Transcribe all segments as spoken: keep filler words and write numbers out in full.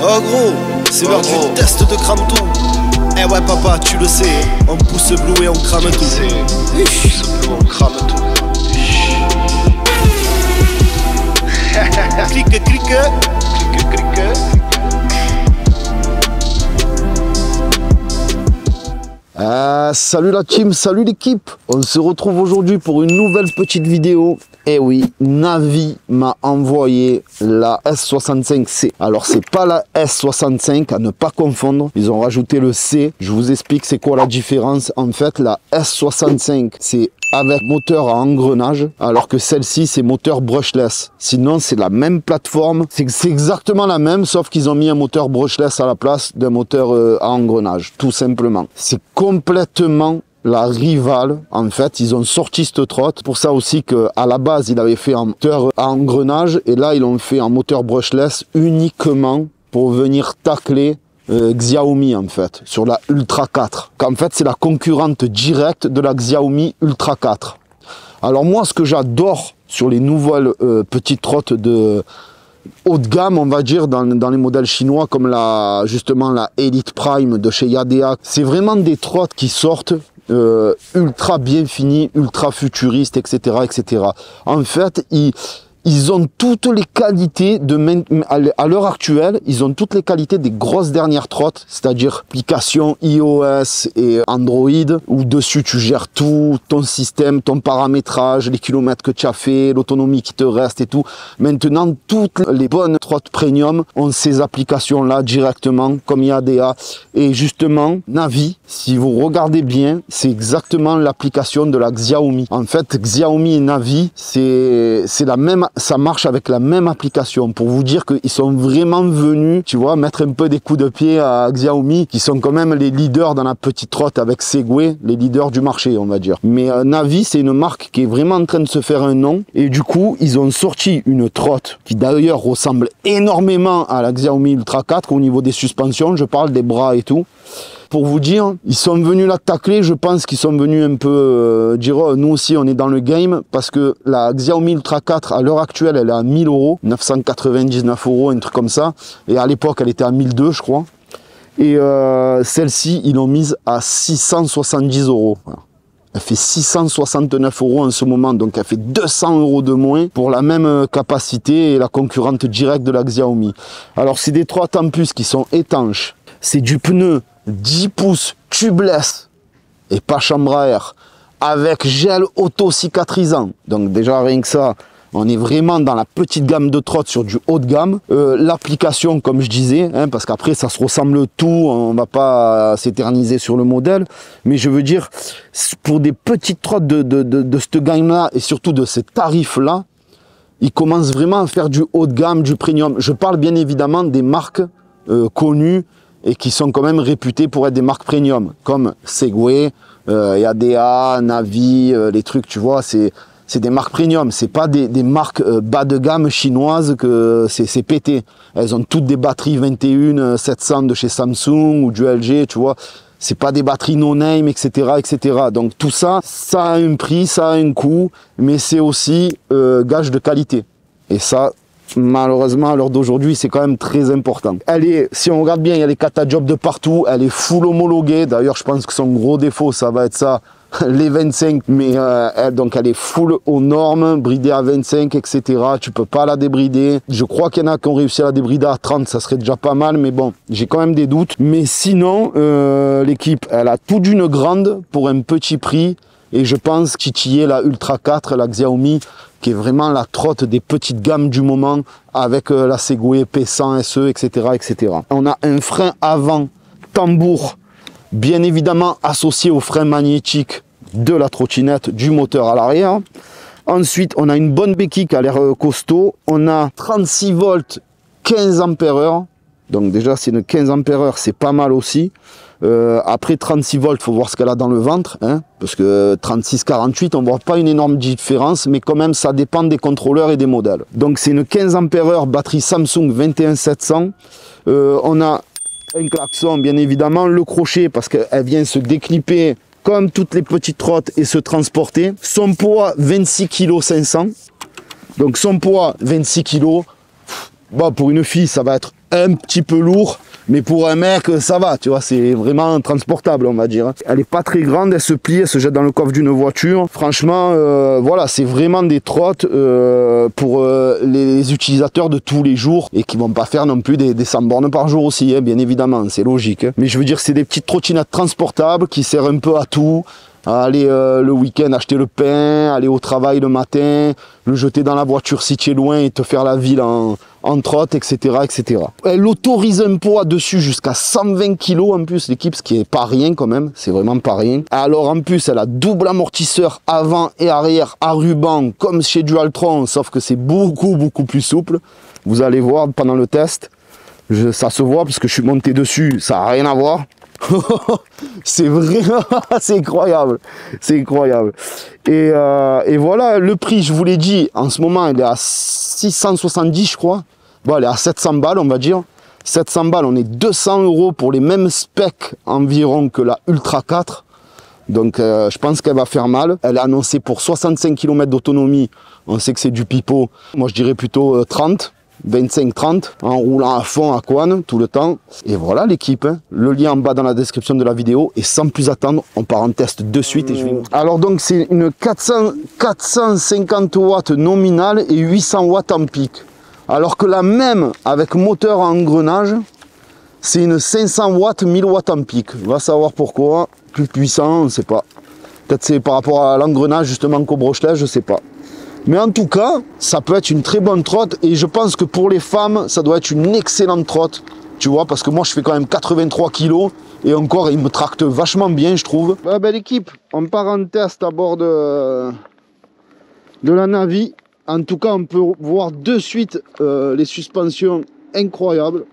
Oh gros, c'est l'heure du test de crame tout. Eh ouais papa, tu le sais, on pousse bleu et on crame tout. On pousse bleu, on crame tout. Clique, clique, clique, clique. Ah, salut la team, salut l'équipe. On se retrouve aujourd'hui pour une nouvelle petite vidéo. Et oui, Navee m'a envoyé la S soixante-cinq C. Alors c'est pas la S soixante-cinq, à ne pas confondre. Ils ont rajouté le C. Je vous explique c'est quoi la différence. En fait, la S soixante-cinq, c'est avec moteur à engrenage, alors que celle-ci c'est moteur brushless. Sinon c'est la même plateforme, c'est exactement la même, sauf qu'ils ont mis un moteur brushless à la place d'un moteur euh, à engrenage, tout simplement. C'est complètement la rivale, en fait. Ils ont sorti cette trotte, pour ça aussi que à la base ils avaient fait un moteur à engrenage et là ils l'ont fait un moteur brushless uniquement pour venir tacler Euh, Xiaomi, en fait, sur la Ultra quatre, qu'en fait c'est la concurrente directe de la Xiaomi Ultra quatre. Alors moi, ce que j'adore sur les nouvelles euh, petites trottes de haut de gamme, on va dire, dans, dans les modèles chinois, comme la justement la Elite Prime de chez Yadea, c'est vraiment des trottes qui sortent euh, ultra bien finies, ultra futuristes, etc., etc. En fait, ils Ils ont toutes les qualités de main... à l'heure actuelle, ils ont toutes les qualités des grosses dernières trottes, c'est-à-dire application iOS et Android, où dessus tu gères tout, ton système, ton paramétrage, les kilomètres que tu as fait, l'autonomie qui te reste et tout. Maintenant, toutes les bonnes trottes premium ont ces applications-là directement, comme Yadea. Et justement, Navee, si vous regardez bien, c'est exactement l'application de la Xiaomi. En fait, Xiaomi et Navee, c'est la même. Ça marche avec la même application, pour vous dire qu'ils sont vraiment venus, tu vois, mettre un peu des coups de pied à Xiaomi, qui sont quand même les leaders dans la petite trotte avec Segway, les leaders du marché, on va dire. Mais euh, Navee, c'est une marque qui est vraiment en train de se faire un nom, et du coup, ils ont sorti une trotte qui d'ailleurs ressemble énormément à la Xiaomi Ultra quatre au niveau des suspensions, je parle des bras et tout. Pour vous dire, ils sont venus la tacler, je pense qu'ils sont venus un peu euh, dire oh, nous aussi on est dans le game, parce que la Xiaomi Ultra quatre à l'heure actuelle elle est à mille euros, neuf cent quatre-vingt-dix-neuf euros, un truc comme ça, et à l'époque elle était à mille deux je crois, et euh, celle-ci ils l'ont mise à six cent soixante-dix euros. Voilà. Elle fait six cent soixante-neuf euros en ce moment, donc elle fait deux cents euros de moins pour la même capacité et la concurrente directe de la Xiaomi. Alors c'est des trottes en plus qui sont étanches, c'est du pneu dix pouces tubeless et pas chambre à air avec gel auto-cicatrisant. Donc déjà rien que ça, on est vraiment dans la petite gamme de trottes sur du haut de gamme. Euh, L'application, comme je disais, hein, parce qu'après ça se ressemble tout, on va pas s'éterniser sur le modèle, mais je veux dire, pour des petites trottes de, de, de, de cette gamme-là et surtout de ces tarifs-là, ils commencent vraiment à faire du haut de gamme, du premium. Je parle bien évidemment des marques euh, connues, et qui sont quand même réputés pour être des marques premium, comme Segway, euh, Yadea, Navee, euh, les trucs, tu vois, c'est des marques premium, c'est pas des, des marques euh, bas de gamme chinoises que c'est pété. Elles ont toutes des batteries vingt et un sept cents de chez Samsung ou du L G, tu vois, c'est pas des batteries no-name, et cetera, et cetera. Donc tout ça, ça a un prix, ça a un coût, mais c'est aussi euh, gage de qualité. Et ça, malheureusement, à l'heure d'aujourd'hui, c'est quand même très important. Elle est, si on regarde bien, il y a les catajobs de partout, elle est full homologuée. D'ailleurs, je pense que son gros défaut, ça va être ça, les vingt-cinq. Mais euh, elle, donc, elle est full aux normes, bridée à vingt-cinq, et cetera. Tu peux pas la débrider. Je crois qu'il y en a qui ont réussi à la débrider à trente, ça serait déjà pas mal. Mais bon, j'ai quand même des doutes. Mais sinon, euh, l'équipe, elle a tout d'une grande pour un petit prix. Et je pense titiller la Ultra quatre, la Xiaomi, qui est vraiment la trotte des petites gammes du moment, avec euh, la Segway P cent S E, et cetera, et cetera. On a un frein avant tambour, bien évidemment associé au frein magnétique de la trottinette, du moteur à l'arrière. Ensuite, on a une bonne béquille qui a l'air costaud. On a trente-six volts, quinze ampères heure. Donc déjà, c'est une quinze ampères heure, c'est pas mal aussi. Euh, après trente-six volts, faut voir ce qu'elle a dans le ventre, hein, parce que trente-six quarante-huit, on voit pas une énorme différence, mais quand même ça dépend des contrôleurs et des modèles. Donc c'est une quinze ampères heure, batterie Samsung vingt et un sept cents. Euh, on a un klaxon, bien évidemment, le crochet, parce qu'elle vient se déclipper comme toutes les petites trottes et se transporter. Son poids vingt-six virgule cinq kilos. Donc son poids vingt-six kilos. Bon, pour une fille, ça va être un petit peu lourd, mais pour un mec ça va, tu vois, c'est vraiment transportable, on va dire. Elle est pas très grande, elle se plie, elle se jette dans le coffre d'une voiture. Franchement, euh, voilà, c'est vraiment des trottes euh, pour euh, les utilisateurs de tous les jours et qui vont pas faire non plus des, des cent bornes par jour aussi, hein, bien évidemment, c'est logique, hein. Mais je veux dire, c'est des petites trottinettes transportables qui servent un peu à tout. Aller euh, le week-end acheter le pain, aller au travail le matin, le jeter dans la voiture si tu es loin et te faire la ville en, en trotte, et cetera, et cetera. Elle autorise un poids dessus jusqu'à cent vingt kilos en plus, l'équipe, ce qui est pas rien quand même, c'est vraiment pas rien. Alors en plus, elle a double amortisseur avant et arrière à ruban comme chez Dualtron, sauf que c'est beaucoup, beaucoup plus souple. Vous allez voir pendant le test, je, ça se voit parce que je suis monté dessus, ça n'a rien à voir. C'est vraiment, c'est incroyable, c'est incroyable. Et, euh, et voilà, le prix, je vous l'ai dit, en ce moment, il est à six cent soixante-dix, je crois. Bon, elle est à sept cents balles, on va dire. sept cents balles, on est deux cents euros pour les mêmes specs environ que la Ultra quatre. Donc, euh, je pense qu'elle va faire mal. Elle est annoncée pour soixante-cinq kilomètres d'autonomie. On sait que c'est du pipeau. Moi, je dirais plutôt euh, trente. vingt-cinq trente, en roulant à fond à Quan tout le temps. Et voilà l'équipe, hein. Le lien en bas dans la description de la vidéo. Et sans plus attendre, on part en test de suite. Et je vais... Alors donc c'est une quatre cents, quatre cent cinquante watts nominale et huit cents watts en pic. Alors que la même avec moteur à engrenage, c'est une cinq cents watts, mille watts en pic. On va savoir pourquoi, plus puissant, on ne sait pas. Peut-être c'est par rapport à l'engrenage justement qu'au brochelet, je ne sais pas. Mais en tout cas, ça peut être une très bonne trotte et je pense que pour les femmes, ça doit être une excellente trotte, tu vois, parce que moi, je fais quand même quatre-vingt-trois kilos et encore, il me tracte vachement bien, je trouve. Bah, belle équipe, on part en test à bord de, de la Navee. En tout cas, on peut voir de suite euh, les suspensions incroyables.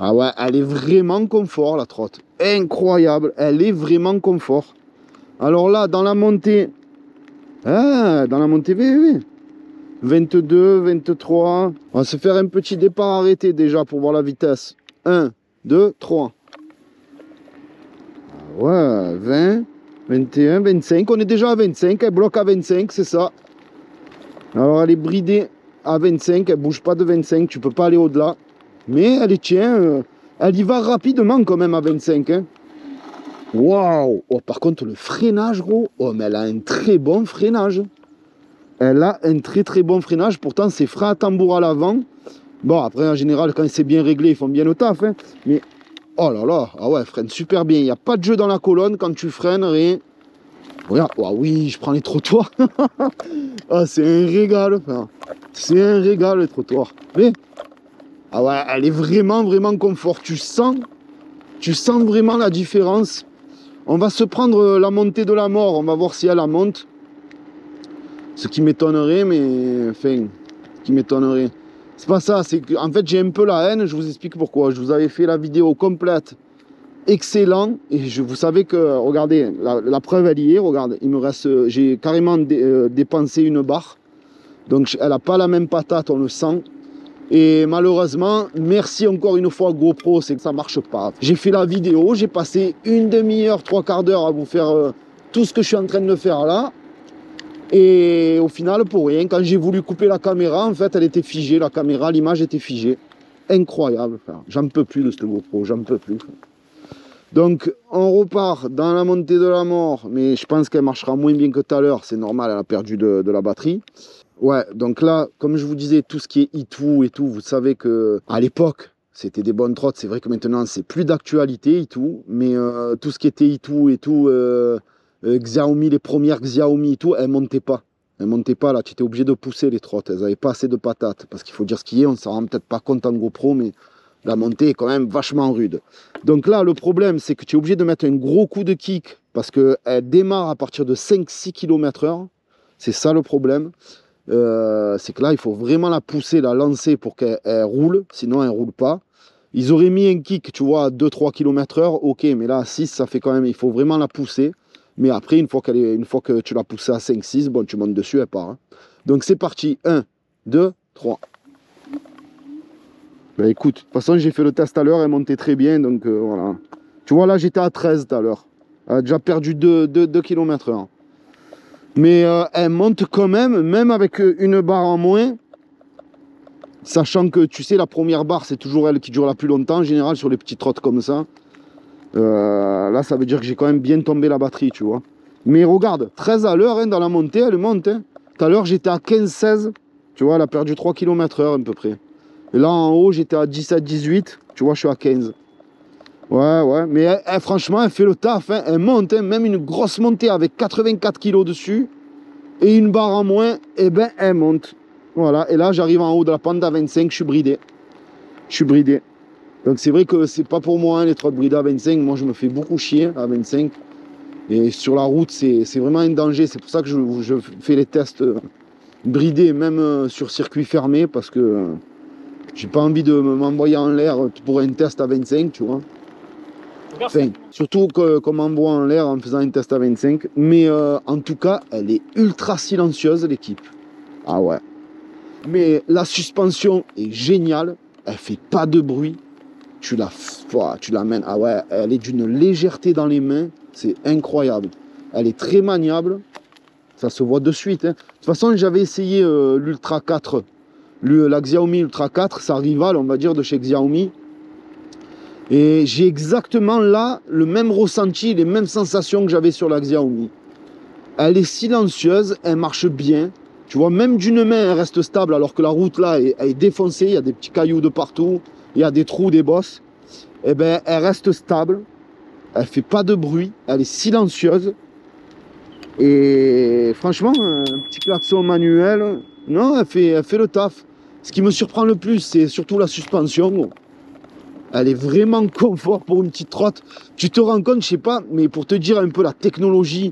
Ah ouais, elle est vraiment confort, la trotte. Incroyable, elle est vraiment confort. Alors là, dans la montée, ah, dans la montée, oui, oui. vingt-deux, vingt-trois, on va se faire un petit départ arrêté déjà pour voir la vitesse. un, deux, trois. Ouais, vingt, vingt-et-un, vingt-cinq, on est déjà à vingt-cinq, elle bloque à vingt-cinq, c'est ça. Alors elle est bridée à vingt-cinq, elle ne bouge pas de vingt-cinq, tu ne peux pas aller au-delà. Mais elle est tiens, elle y va rapidement quand même à vingt-cinq, hein. Waouh! Oh, par contre, le freinage, gros, oh, mais elle a un très bon freinage. Elle a un très très bon freinage. Pourtant, c'est frein à tambour à l'avant. Bon, après, en général, quand c'est bien réglé, ils font bien le taf, hein. Mais, oh là là, ah ouais, elle freine super bien. Il n'y a pas de jeu dans la colonne quand tu freines, rien. Regarde, oh oui, je prends les trottoirs. Oh, c'est un régal. C'est un régal, les trottoirs. Mais, ah ouais, elle est vraiment, vraiment confort. Tu sens, tu sens vraiment la différence. On va se prendre la montée de la mort, on va voir si elle la monte. Ce qui m'étonnerait, mais... Enfin, ce qui m'étonnerait. C'est pas ça, c'est qu'en fait j'ai un peu la haine, je vous explique pourquoi. Je vous avais fait la vidéo complète, excellent, et je, vous savez que, regardez, la, la preuve elle y est, regarde, il me reste, j'ai carrément dé, euh, dépensé une barre. Donc elle n'a pas la même patate, on le sent. Et malheureusement, merci encore une fois GoPro, c'est que ça marche pas. J'ai fait la vidéo, j'ai passé une demi-heure, trois quarts d'heure à vous faire euh, tout ce que je suis en train de faire là. Et au final, pour rien, quand j'ai voulu couper la caméra, en fait, elle était figée, la caméra, l'image était figée. Incroyable, enfin, j'en peux plus de cette GoPro, j'en peux plus. Donc, on repart dans la montée de la mort, mais je pense qu'elle marchera moins bien que tout à l'heure, c'est normal, elle a perdu de, de la batterie. Ouais, donc là, comme je vous disais, tout ce qui est itou et tout, vous savez que à l'époque, c'était des bonnes trottes. C'est vrai que maintenant, c'est plus d'actualité itou, mais euh, tout ce qui était itou et tout, euh, euh, Xiaomi, les premières Xiaomi et tout, elles montaient pas. Elles montaient pas là, tu étais obligé de pousser les trottes. Elles n'avaient pas assez de patates. Parce qu'il faut dire ce qu'il y a, on s'en rend peut-être pas compte en GoPro, mais la montée est quand même vachement rude. Donc là, le problème, c'est que tu es obligé de mettre un gros coup de kick parce qu'elle démarre à partir de cinq six kilomètres heure. C'est ça le problème. Euh, c'est que là il faut vraiment la pousser, la lancer pour qu'elle roule, sinon elle ne roule pas. Ils auraient mis un kick, tu vois, à deux trois kilomètres heure, ok, mais là à six, ça fait quand même, il faut vraiment la pousser. Mais après, une fois, qu'elle est, une fois que tu l'as poussée à cinq six, bon, tu montes dessus, elle part, hein. Donc c'est parti, un, deux, trois. Bah écoute, de toute façon j'ai fait le test à l'heure, elle montait très bien, donc euh, voilà. Tu vois là j'étais à treize tout à l'heure, elle a déjà perdu deux kilomètres heure. mais euh, elle monte quand même, même avec une barre en moins, sachant que tu sais la première barre c'est toujours elle qui dure la plus longtemps en général sur les petites trottes comme ça. Euh, là ça veut dire que j'ai quand même bien tombé la batterie, tu vois. Mais regarde, treize à l'heure, hein, dans la montée elle monte, hein. Tout à l'heure j'étais à quinze seize, tu vois, elle a perdu trois kilomètres heure à peu près. Et là en haut j'étais à dix-sept dix-huit, tu vois, je suis à quinze. Ouais, ouais, mais elle, elle, franchement, elle fait le taf, hein. Elle monte, hein. Même une grosse montée avec quatre-vingt-quatre kilos dessus et une barre en moins, et eh ben elle monte. Voilà, et là j'arrive en haut de la pente à vingt-cinq, je suis bridé. Je suis bridé. Donc c'est vrai que c'est pas pour moi, hein, les trottes bridées à vingt-cinq, moi je me fais beaucoup chier à vingt-cinq. Et sur la route, c'est vraiment un danger, c'est pour ça que je, je fais les tests bridés, même sur circuit fermé, parce que j'ai pas envie de m'envoyer en l'air pour un test à vingt-cinq, tu vois. Enfin, surtout qu'on qu m'envoie en l'air en faisant un test à vingt-cinq. Mais euh, en tout cas, elle est ultra silencieuse, l'équipe. Ah ouais. Mais la suspension est géniale. Elle fait pas de bruit. Tu la, tu l'amènes. Ah ouais, elle est d'une légèreté dans les mains. C'est incroyable. Elle est très maniable. Ça se voit de suite, hein. De toute façon, j'avais essayé euh, l'Ultra quatre. Le, la Xiaomi Ultra quatre, sa rivale, on va dire, de chez Xiaomi. Et j'ai exactement là le même ressenti, les mêmes sensations que j'avais sur la Xiaomi. Elle est silencieuse, elle marche bien. Tu vois, même d'une main, elle reste stable, alors que la route là, elle est défoncée, il y a des petits cailloux de partout, il y a des trous, des bosses. Eh ben, elle reste stable, elle fait pas de bruit, elle est silencieuse. Et franchement, un petit klaxon manuel, non, elle fait, elle fait le taf. Ce qui me surprend le plus, c'est surtout la suspension. Elle est vraiment confort pour une petite trotte. Tu te rends compte, je sais pas, mais pour te dire un peu la technologie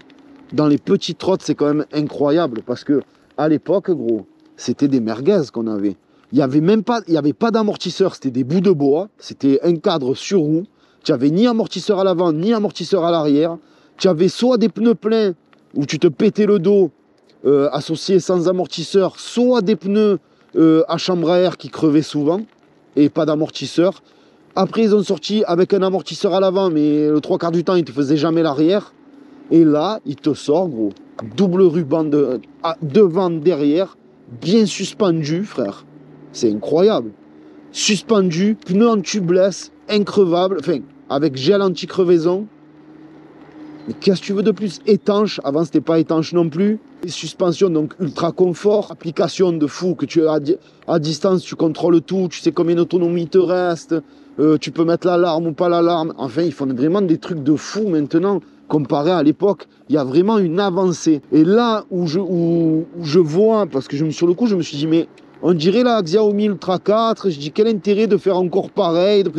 dans les petites trottes, c'est quand même incroyable. Parce que à l'époque, gros, c'était des merguez qu'on avait. Il n'y avait même pas, il y avait pas d'amortisseur, c'était des bouts de bois. C'était un cadre sur roue. Tu n'avais ni amortisseur à l'avant, ni amortisseur à l'arrière. Tu avais soit des pneus pleins où tu te pétais le dos euh, associés sans amortisseur, soit des pneus euh, à chambre à air qui crevaient souvent et pas d'amortisseur. Après, ils ont sorti avec un amortisseur à l'avant, mais le trois quarts du temps, ils ne te faisaient jamais l'arrière. Et là, il te sort, gros, double ruban de, à, devant, derrière, bien suspendu, frère. C'est incroyable. Suspendu, pneu en tubeless, increvable, enfin, avec gel anti-crevaison. Mais qu'est-ce que tu veux de plus? Étanche, avant, c'était pas étanche non plus. Les suspensions, donc, ultra confort. Application de fou que tu as à distance, tu contrôles tout, tu sais combien d'autonomie te reste. Euh, tu peux mettre l'alarme ou pas l'alarme. Enfin, ils font vraiment des trucs de fou maintenant. Comparé à l'époque, il y a vraiment une avancée. Et là où je, où, où je vois, parce que je, sur le coup, je me suis dit, mais on dirait la Xiaomi Ultra quatre. Je dis, quel intérêt de faire encore pareil de...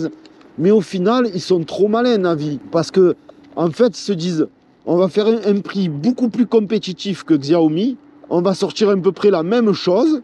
Mais au final, ils sont trop malins, Navee. Parce que, en fait, ils se disent, on va faire un, un prix beaucoup plus compétitif que Xiaomi. On va sortir à peu près la même chose.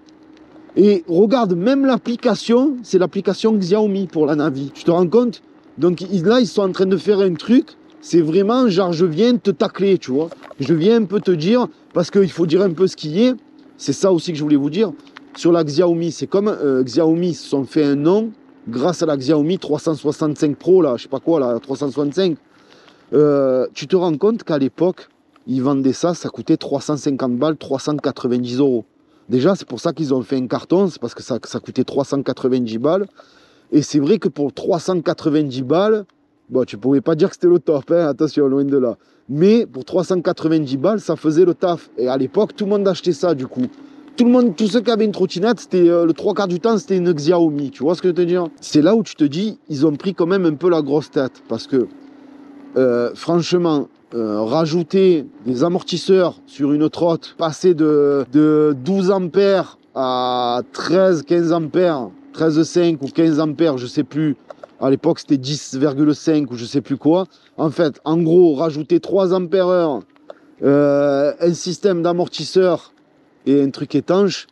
Et regarde, même l'application, c'est l'application Xiaomi pour la Navee. Tu te rends compte? Donc là, ils sont en train de faire un truc. C'est vraiment genre, je viens te tacler, tu vois. Je viens un peu te dire, parce qu'il faut dire un peu ce qu'il y a. C'est ça aussi que je voulais vous dire. Sur la Xiaomi, c'est comme euh, Xiaomi se sont fait un nom grâce à la Xiaomi trois cent soixante-cinq Pro, là, je sais pas quoi, la trois cent soixante-cinq. Euh, tu te rends compte qu'à l'époque, ils vendaient ça, ça coûtait trois cent cinquante balles, trois cent quatre-vingt-dix euros. Déjà, c'est pour ça qu'ils ont fait un carton, c'est parce que ça, ça coûtait trois cent quatre-vingt-dix balles. Et c'est vrai que pour trois cent quatre-vingt-dix balles, bon, tu ne pouvais pas dire que c'était le top, hein, attention, loin de là. Mais pour trois cent quatre-vingt-dix balles, ça faisait le taf. Et à l'époque, tout le monde achetait ça, du coup. Tout le monde, tous ceux qui avaient une trottinette, c'était euh, le trois quarts du temps, c'était une Xiaomi. Tu vois ce que je veux te dire? C'est là où tu te dis, ils ont pris quand même un peu la grosse tête. Parce que, euh, franchement... Euh, rajouter des amortisseurs sur une trotte, passer de, de douze ampères à treize quinze ampères, treize virgule cinq ou quinze ampères, je sais plus, à l'époque c'était dix virgule cinq ou je sais plus quoi. En fait, en gros, rajouter trois ampères heure, euh, un système d'amortisseur et un truc étanche,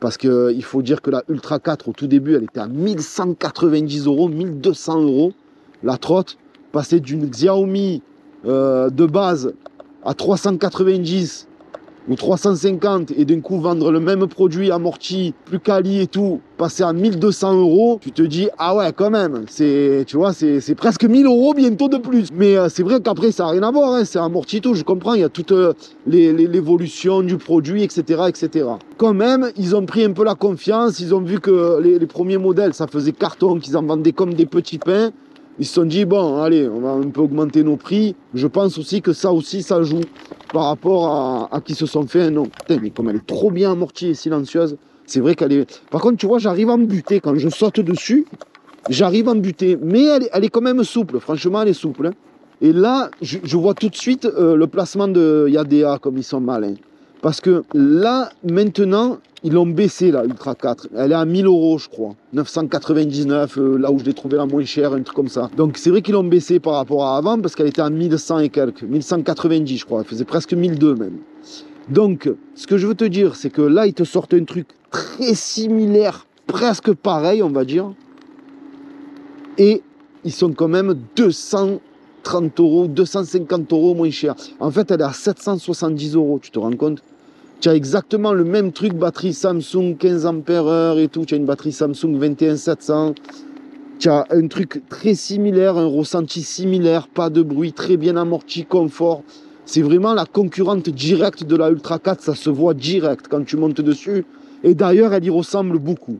parce qu'il euh, faut dire que la Ultra quatre au tout début, elle était à mille cent quatre-vingt-dix euros, mille deux cents euros, la trotte. Passer d'une Xiaomi Euh, de base à trois cent quatre-vingt-dix ou trois cent cinquante et d'un coup vendre le même produit amorti, plus quali et tout, passer à mille deux cents euros, tu te dis ah ouais quand même, c'est, tu vois, c'est presque mille euros bientôt de plus. Mais euh, c'est vrai qu'après ça n'a rien à voir, hein, c'est amorti et tout, je comprends, il y a toute euh, l'évolution du produit, et cetera, et cetera. Quand même, ils ont pris un peu la confiance, ils ont vu que les, les premiers modèles, ça faisait carton, qu'ils en vendaient comme des petits pains. Ils se sont dit, bon, allez, on va un peu augmenter nos prix. Je pense aussi que ça aussi, ça joue par rapport à, à qui se sont fait un nom. Putain, mais comme elle est trop bien amortie et silencieuse, c'est vrai qu'elle est... Par contre, tu vois, j'arrive à me buter. Quand je saute dessus, j'arrive à me buter. Mais elle, elle est quand même souple. Franchement, elle est souple. Hein. Et là, je, je vois tout de suite euh, le placement de Yadea, comme ils sont malins. Parce que là, maintenant, ils l'ont baissé, la Ultra quatre. Elle est à mille euros, je crois. neuf cent quatre-vingt-dix-neuf, euh, là où je l'ai trouvée la moins chère, un truc comme ça. Donc, c'est vrai qu'ils l'ont baissé par rapport à avant, parce qu'elle était à mille cent et quelques. mille cent quatre-vingt-dix, je crois. Elle faisait presque mille deux, même. Donc, ce que je veux te dire, c'est que là, ils te sortent un truc très similaire, presque pareil, on va dire. Et ils sont quand même deux cent trente euros, deux cent cinquante euros moins cher. En fait, elle est à sept cent soixante-dix euros, tu te rends compte? Tu as exactement le même truc, batterie Samsung, quinze ampères heure et tout. Tu as une batterie Samsung vingt et un sept cents. Tu as un truc très similaire, un ressenti similaire, pas de bruit, très bien amorti, confort. C'est vraiment la concurrente directe de la Ultra quatre, ça se voit direct quand tu montes dessus. Et d'ailleurs, elle y ressemble beaucoup.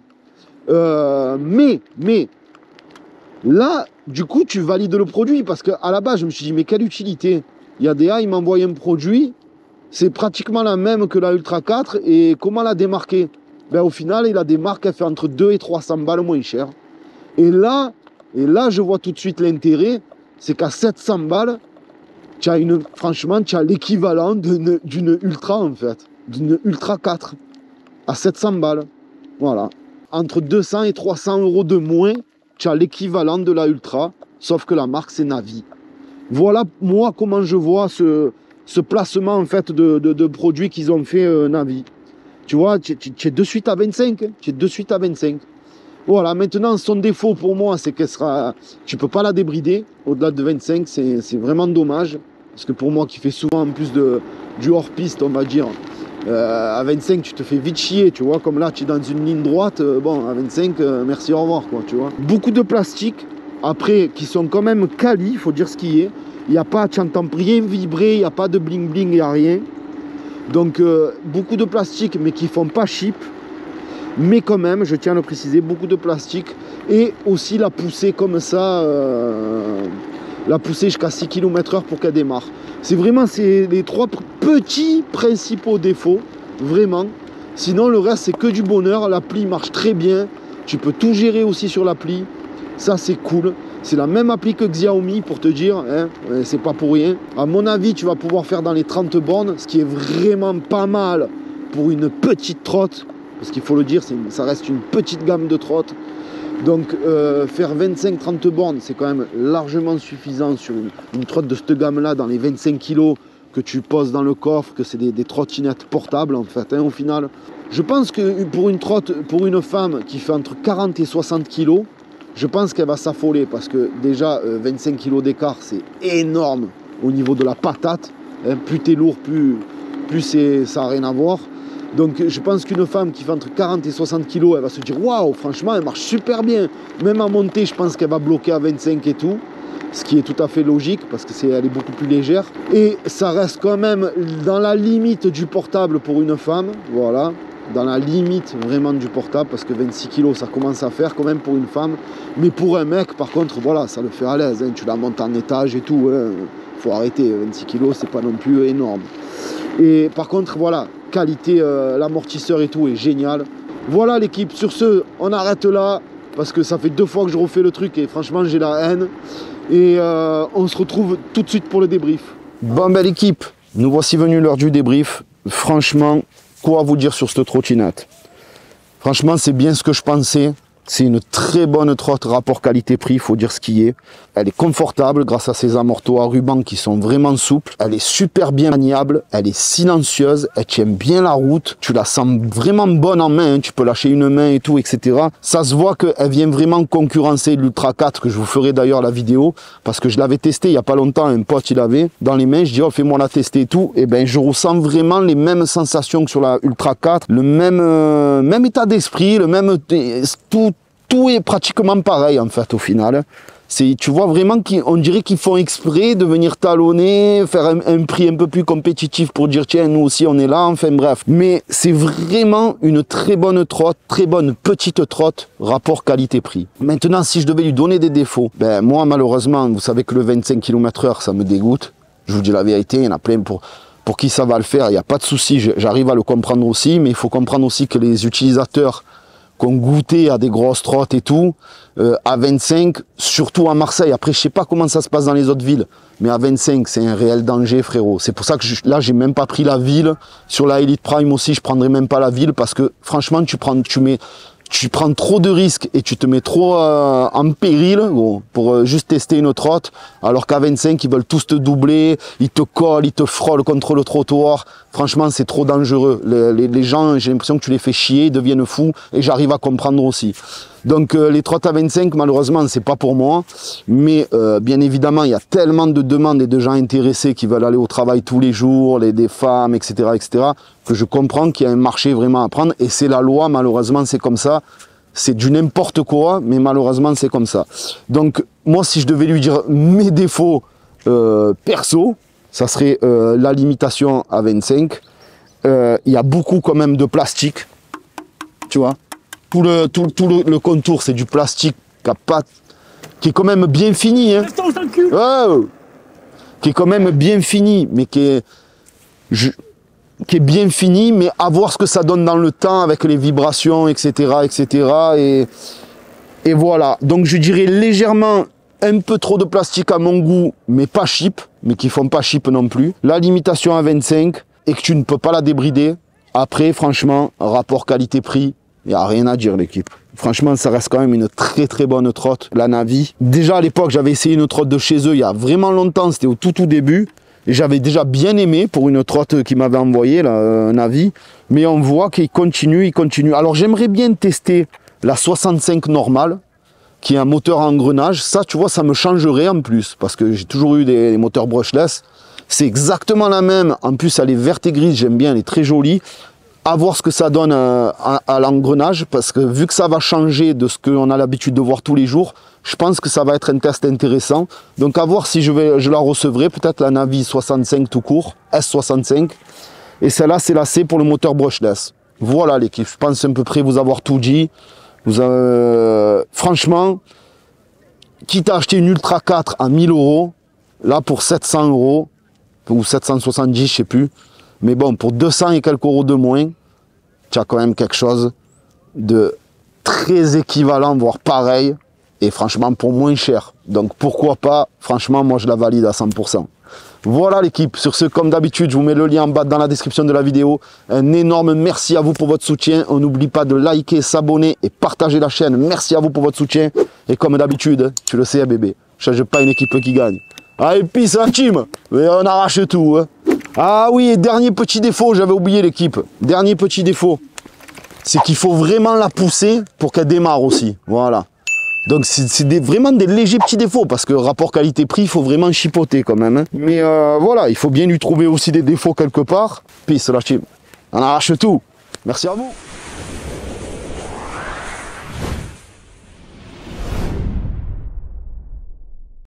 Euh, mais, mais... Là, du coup, tu valides le produit parce qu'à la base, je me suis dit, mais quelle utilité? Yadea, il m'envoie un produit, c'est pratiquement la même que la Ultra quatre et comment la démarquer? Ben, au final, il a des marques, elle fait entre deux et trois cents balles moins cher. Et là, et là je vois tout de suite l'intérêt, c'est qu'à sept cents balles, tu as une, franchement, tu as l'équivalent d'une Ultra en fait, d'une Ultra quatre à sept cents balles. Voilà, entre deux cents et trois cents euros de moins. Tu as l'équivalent de la Ultra, sauf que la marque, c'est Navee. Voilà, moi, comment je vois ce, ce placement, en fait, de, de, de produits qu'ils ont fait euh, Navee. Tu vois, tu es de suite à vingt-cinq. Hein, tu es de suite à vingt-cinq. Voilà, maintenant, son défaut, pour moi, c'est qu'elle sera... Tu ne peux pas la débrider. Au-delà de vingt-cinq, c'est vraiment dommage. Parce que pour moi, qui fais souvent, en plus, de, du hors-piste, on va dire... Euh, à vingt-cinq, tu te fais vite chier, tu vois, comme là, tu es dans une ligne droite, euh, bon, à vingt-cinq, euh, merci, au revoir, quoi, tu vois. Beaucoup de plastique, après, qui sont quand même quali, il faut dire ce qu'il y a. Il n'y a pas, tu n'entends rien vibrer, il n'y a pas de bling-bling, il n'y a rien. Donc, euh, beaucoup de plastique, mais qui ne font pas cheap. Mais quand même, je tiens à le préciser, beaucoup de plastique. Et aussi la poussée comme ça... Euh la pousser jusqu'à six kilomètres heure pour qu'elle démarre. C'est vraiment les trois petits principaux défauts, vraiment. Sinon, le reste, c'est que du bonheur. L'appli marche très bien. Tu peux tout gérer aussi sur l'appli. Ça, c'est cool. C'est la même appli que Xiaomi, pour te dire. Hein, c'est pas pour rien. À mon avis, tu vas pouvoir faire dans les trente bornes, ce qui est vraiment pas mal pour une petite trotte. Parce qu'il faut le dire, ça reste une petite gamme de trottes. Donc, euh, faire vingt-cinq à trente bornes, c'est quand même largement suffisant sur une, une trotte de cette gamme-là, dans les vingt-cinq kilos que tu poses dans le coffre, que c'est des, des trottinettes portables, en fait, hein, au final. Je pense que pour une trotte, pour une femme qui fait entre quarante et soixante kilos, je pense qu'elle va s'affoler, parce que déjà, euh, vingt-cinq kilos d'écart, c'est énorme au niveau de la patate. Hein, plus t'es lourd, plus, plus ça n'a rien à voir. Donc je pense qu'une femme qui fait entre quarante et soixante kilos, elle va se dire waouh, franchement, elle marche super bien. Même à monter, je pense qu'elle va bloquer à vingt-cinq et tout, ce qui est tout à fait logique parce que c'est, elle est beaucoup plus légère. Et ça reste quand même dans la limite du portable pour une femme, voilà, dans la limite vraiment du portable parce que vingt-six kilos, ça commence à faire quand même pour une femme. Mais pour un mec, par contre, voilà, ça le fait à l'aise. Hein. Tu la montes en étage et tout, hein. Faut arrêter. vingt-six kilos, c'est pas non plus énorme. Et par contre, voilà. Qualité, euh, l'amortisseur et tout est génial. Voilà l'équipe, sur ce, on arrête là parce que ça fait deux fois que je refais le truc et franchement j'ai la haine. Et euh, on se retrouve tout de suite pour le débrief. Bon ben l'équipe, nous voici venus l'heure du débrief. Franchement, quoi vous dire sur cette trottinette? Franchement, c'est bien ce que je pensais. C'est une très bonne trotte rapport qualité-prix, il faut dire ce qui est. Elle est confortable grâce à ses amortos à ruban qui sont vraiment souples. Elle est super bien maniable, elle est silencieuse, elle tient bien la route. Tu la sens vraiment bonne en main, hein. Tu peux lâcher une main et tout, et cetera. Ça se voit qu'elle vient vraiment concurrencer l'Ultra quatre, que je vous ferai d'ailleurs la vidéo, parce que je l'avais testé il n'y a pas longtemps, un pote il avait dans les mains, je dis oh fais-moi la tester et tout. Et bien je ressens vraiment les mêmes sensations que sur la Ultra quatre, le même, euh, même état d'esprit, le même... tout. Tout est pratiquement pareil en fait au final. Tu vois vraiment qu'on dirait qu'ils font exprès de venir talonner, faire un, un prix un peu plus compétitif pour dire tiens nous aussi on est là, enfin bref. Mais c'est vraiment une très bonne trotte, très bonne petite trotte, rapport qualité-prix. Maintenant si je devais lui donner des défauts, ben moi malheureusement vous savez que le vingt-cinq kilomètres heure ça me dégoûte. Je vous dis la vérité, il y en a plein pour... pour qui ça va le faire, il n'y a pas de souci, j'arrive à le comprendre aussi, mais il faut comprendre aussi que les utilisateurs qu'on goûtait à des grosses trottes et tout, euh, à vingt-cinq, surtout à Marseille. Après, je sais pas comment ça se passe dans les autres villes, mais à vingt-cinq, c'est un réel danger, frérot. C'est pour ça que je, là, j'ai même pas pris la ville. Sur la Elite Prime aussi, je prendrai même pas la ville parce que, franchement, tu prends, tu mets, tu prends trop de risques et tu te mets trop euh, en péril gros, pour euh, juste tester une trotte. Alors qu'à vingt-cinq, ils veulent tous te doubler, ils te collent, ils te frôlent contre le trottoir. Franchement, c'est trop dangereux. Les, les, les gens, j'ai l'impression que tu les fais chier, ils deviennent fous et j'arrive à comprendre aussi. Donc euh, les trottes à vingt-cinq, malheureusement, c'est pas pour moi. Mais euh, bien évidemment, il y a tellement de demandes et de gens intéressés qui veulent aller au travail tous les jours, les, des femmes, et cetera, et cetera, que je comprends qu'il y a un marché vraiment à prendre. Et c'est la loi, malheureusement, c'est comme ça. C'est du n'importe quoi, mais malheureusement, c'est comme ça. Donc moi, si je devais lui dire mes défauts euh, perso, ça serait euh, la limitation à vingt-cinq. Euh, il y a beaucoup quand même de plastique, tu vois. Tout le, tout, tout le, le contour, c'est du plastique qui, a pas, qui est quand même bien fini. Hein. Oh, qui est quand même bien fini, mais qui est, je, qui est bien fini, mais à voir ce que ça donne dans le temps avec les vibrations, et cetera et cetera. Et, et voilà. Donc je dirais légèrement un peu trop de plastique à mon goût, mais pas cheap, mais qui font pas cheap non plus. La limitation à vingt-cinq et que tu ne peux pas la débrider. Après, franchement, rapport qualité-prix, il n'y a rien à dire l'équipe. Franchement, ça reste quand même une très très bonne trotte, la Navee. Déjà à l'époque, j'avais essayé une trotte de chez eux il y a vraiment longtemps, c'était au tout tout début. Et j'avais déjà bien aimé pour une trotte qu'ils m'avaient envoyée, la euh, Navee. Mais on voit qu'ils continuent, ils continuent. Alors j'aimerais bien tester la soixante-cinq normale, qui est un moteur à engrenage. Ça, tu vois, ça me changerait en plus, parce que j'ai toujours eu des, des moteurs brushless. C'est exactement la même. En plus, elle est verte et grise, j'aime bien, elle est très jolie. À voir ce que ça donne à, à, à l'engrenage, parce que vu que ça va changer de ce qu'on a l'habitude de voir tous les jours, je pense que ça va être un test intéressant. Donc à voir si je, vais, je la recevrai, peut-être la Navee soixante-cinq tout court, S soixante-cinq. Et celle-là, c'est la C pour le moteur brushless. Voilà l'équipe, je pense à peu près vous avoir tout dit. Vous avez... Franchement, quitte à acheter une Ultra quatre à mille euros, là pour sept cents euros, ou sept cent soixante-dix, je sais plus, mais bon, pour deux cents et quelques euros de moins, tu as quand même quelque chose de très équivalent, voire pareil, et franchement pour moins cher. Donc pourquoi pas, franchement, moi je la valide à cent pour cent. Voilà l'équipe, sur ce, comme d'habitude, je vous mets le lien en bas dans la description de la vidéo. Un énorme merci à vous pour votre soutien. On n'oublie pas de liker, s'abonner et partager la chaîne. Merci à vous pour votre soutien. Et comme d'habitude, tu le sais, bébé, je ne change pas une équipe qui gagne. Allez, peace la team, mais on arrache tout, hein. Ah oui, et dernier petit défaut, j'avais oublié l'équipe. Dernier petit défaut, c'est qu'il faut vraiment la pousser pour qu'elle démarre aussi. Voilà. Donc c'est vraiment des légers petits défauts, parce que rapport qualité-prix, il faut vraiment chipoter quand même. Hein. Mais euh, voilà, il faut bien lui trouver aussi des défauts quelque part. Peace la team. On arrache tout. Merci à vous.